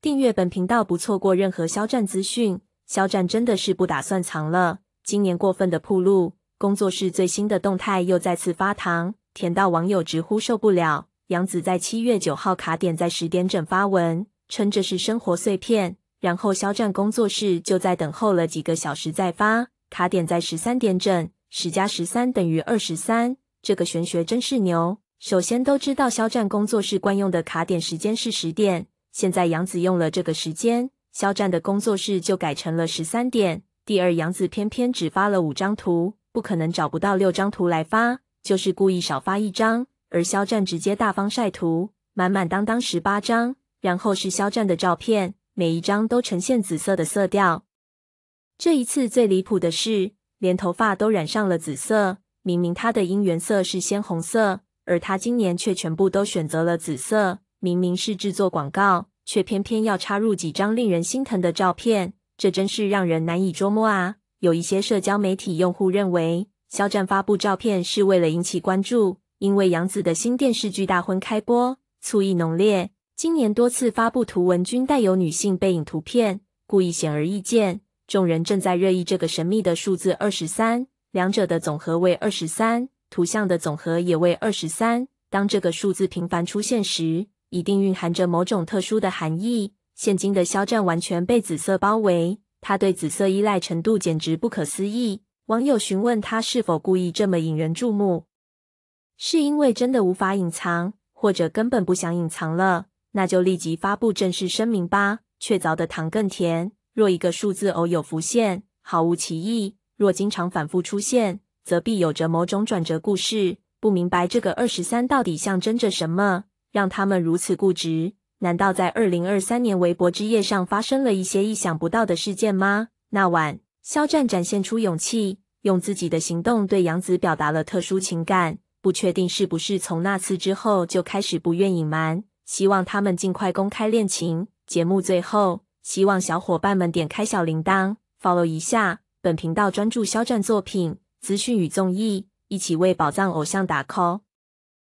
订阅本频道，不错过任何肖战资讯。肖战真的是不打算藏了，今年过分的曝露，工作室最新的动态又再次发糖，甜到网友直呼受不了。杨紫在7月9号卡点在10点整发文，称这是生活碎片，然后肖战工作室就在等候了几个小时再发，卡点在13点整，10+13等于23，这个玄学真是牛。首先都知道肖战工作室惯用的卡点时间是10点，现在杨紫用了这个时间。 肖战的工作室就改成了13点。第二，杨紫偏偏只发了5张图，不可能找不到6张图来发，就是故意少发1张。而肖战直接大方晒图，满满当当18张，然后是肖战的照片，每一张都呈现紫色的色调。这一次最离谱的是，连头发都染上了紫色。明明他的姻缘色是鲜红色，而他今年却全部都选择了紫色。明明是制作广告， 却偏偏要插入几张令人心疼的照片，这真是让人难以捉摸啊！有一些社交媒体用户认为，肖战发布照片是为了引起关注，因为杨紫的新电视剧《大婚》开播，醋意浓烈。今年多次发布图文均带有女性背影图片，故意显而易见。众人正在热议这个神秘的数字23，两者的总和为23，图像的总和也为23。当这个数字频繁出现时， 一定蕴含着某种特殊的含义。现今的肖战完全被紫色包围，他对紫色依赖程度简直不可思议。网友询问他是否故意这么引人注目，是因为真的无法隐藏，或者根本不想隐藏了，那就立即发布正式声明吧。确凿的糖更甜。若一个数字偶有浮现，毫无歧义；若经常反复出现，则必有着某种转折故事。不明白这个23到底象征着什么， 让他们如此固执？难道在2023年微博之夜上发生了一些意想不到的事件吗？那晚，肖战展现出勇气，用自己的行动对杨紫表达了特殊情感。不确定是不是从那次之后就开始不愿隐瞒，希望他们尽快公开恋情。节目最后，希望小伙伴们点开小铃铛 ，follow 一下本频道，专注肖战作品资讯与综艺，一起为宝藏偶像打 call。